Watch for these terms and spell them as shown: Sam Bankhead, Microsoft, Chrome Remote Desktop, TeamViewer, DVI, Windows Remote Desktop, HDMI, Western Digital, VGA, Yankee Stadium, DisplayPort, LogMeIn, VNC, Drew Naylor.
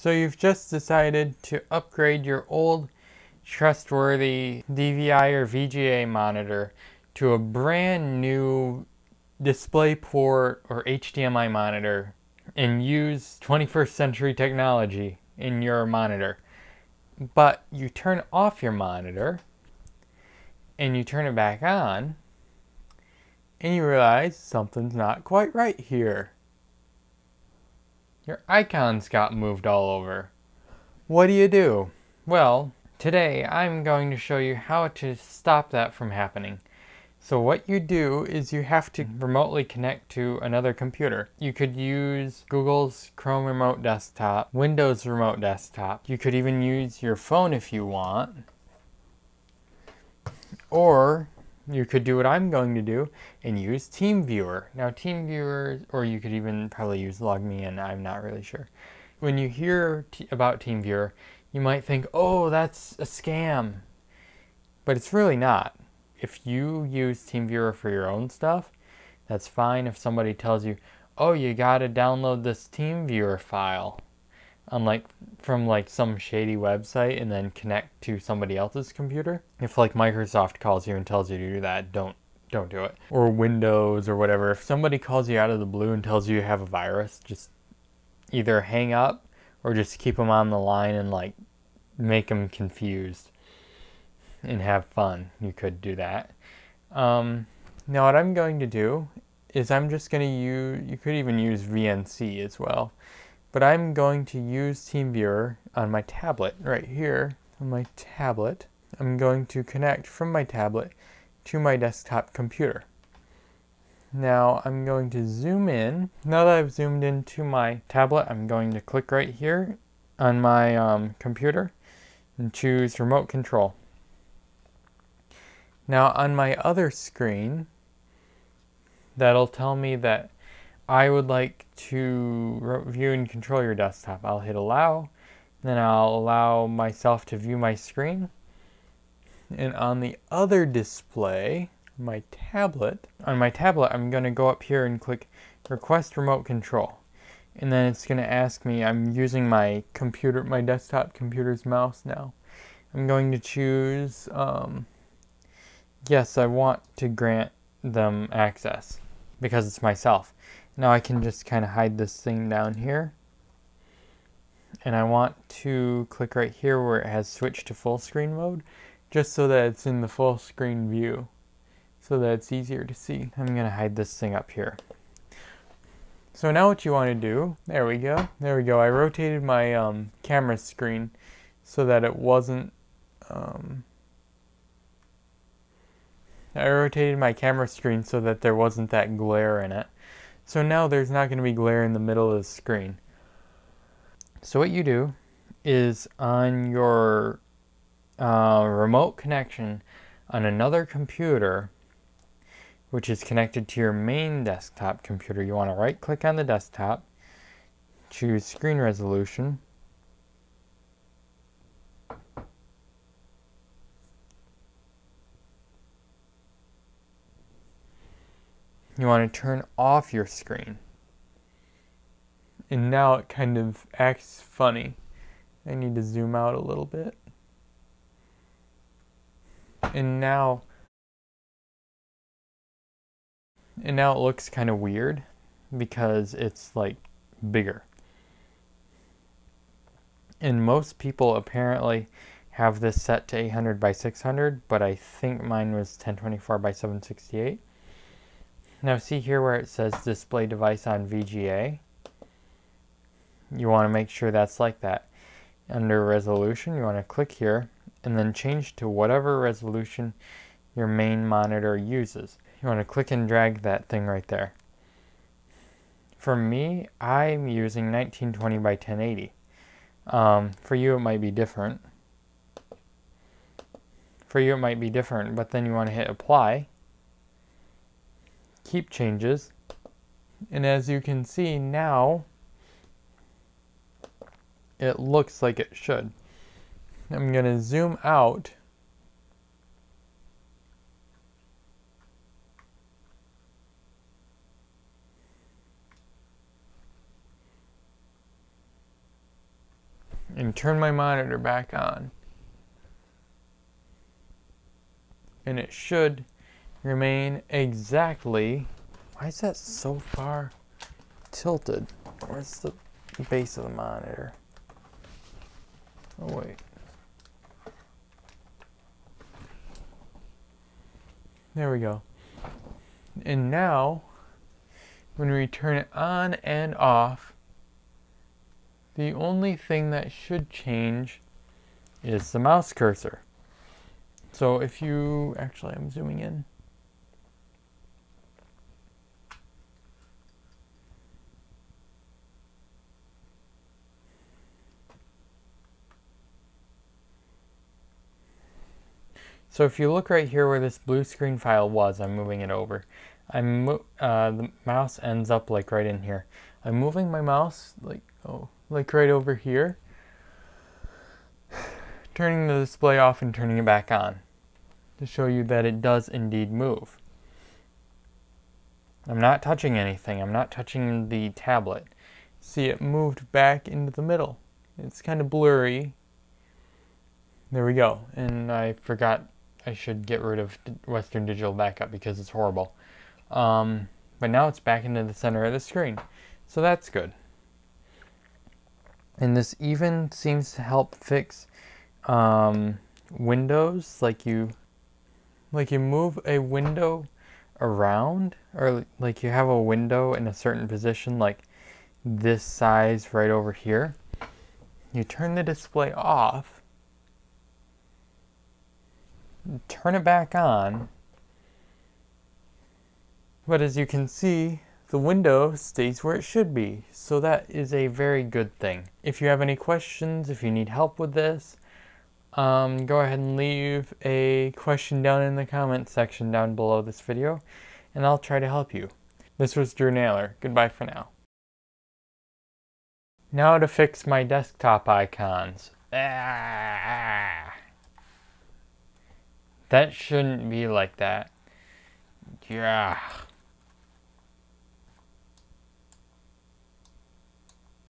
So you've just decided to upgrade your old trustworthy DVI or VGA monitor to a brand new DisplayPort or HDMI monitor and use 21st century technology in your monitor. But you turn off your monitor and you turn it back on and you realize something's not quite right here. Your icons got moved all over. What do you do? Well, today I'm going to show you how to stop that from happening. So what you do is you have to remotely connect to another computer. You could use Google's Chrome Remote Desktop, Windows Remote Desktop. You could even use your phone if you want. Or you could do what I'm going to do and use TeamViewer. Now TeamViewer, or you could even probably use LogMeIn, I'm not really sure. When you hear about TeamViewer, you might think, oh, that's a scam. But it's really not. If you use TeamViewer for your own stuff, that's fine. If somebody tells you, oh, you gotta download this TeamViewer file from some shady website and then connect to somebody else's computer. If like Microsoft calls you and tells you to do that, don't do it. Or Windows or whatever. If somebody calls you out of the blue and tells you you have a virus, just either hang up or just keep them on the line and like make them confused and have fun. You could do that. Now what I'm going to do is I'm just going to use, you could even use VNC as well, but I'm going to use TeamViewer on my tablet right here. On my tablet, I'm going to connect from my tablet to my desktop computer. Now I'm going to zoom in. Now that I've zoomed into my tablet, I'm going to click right here on my computer and choose remote control. Now on my other screen, that'll tell me that I would like to view and control your desktop. I'll hit allow, then I'll allow myself to view my screen. And on the other display, my tablet, I'm gonna go up here and click request remote control. And then it's gonna ask me, I'm using my computer, my desktop computer's mouse now. I'm going to choose, yes, I want to grant them access because it's myself. Now I can just kind of hide this thing down here. And I want to click right here where it has switched to full screen mode, just so that it's in the full screen view, so that it's easier to see. I'm going to hide this thing up here. So now what you want to do, there we go. I rotated my camera screen so that it wasn't, I rotated my camera screen so that there wasn't that glare in it. So now there's not going to be glare in the middle of the screen. So what you do is on your remote connection on another computer, which is connected to your main desktop computer, you want to right click on the desktop, choose screen resolution, you want to turn off your screen. And now it kind of acts funny. I need to zoom out a little bit. And now it looks kind of weird because it's like bigger. And most people apparently have this set to 800 by 600, but I think mine was 1024 by 768. Now see here where it says display device on VGA. You want to make sure that's like that. Under resolution, you want to click here and then change to whatever resolution your main monitor uses. You want to click and drag that thing right there. For me, I'm using 1920 by 1080. For you it might be different. But then you want to hit apply. Keep changes, and as you can see now it looks like it should. I'm going to zoom out and turn my monitor back on. And it should remain exactly... Why is that so far tilted? Where's the base of the monitor? Oh wait. There we go. And now, when we turn it on and off, the only thing that should change is the mouse cursor. So if you, actually I'm zooming in. So if you look right here where this blue screen file was, I'm moving it over. The mouse ends up like right in here. I'm moving my mouse like right over here, turning the display off and turning it back on to show you that it does indeed move. I'm not touching anything. I'm not touching the tablet. See, it moved back into the middle. It's kind of blurry. There we go. And I forgot. I should get rid of Western Digital backup because it's horrible. But now it's back into the center of the screen. So that's good. And this even seems to help fix windows. Like you move a window around, or like you have a window in a certain position, like this size right over here. You turn the display off, turn it back on, but as you can see, the window stays where it should be. So that is a very good thing. If you have any questions, if you need help with this, go ahead and leave a question down in the comment section down below this video, and I'll try to help you. This was Drew Naylor. Goodbye for now. Now to fix my desktop icons. Ah! That shouldn't be like that. Yeah.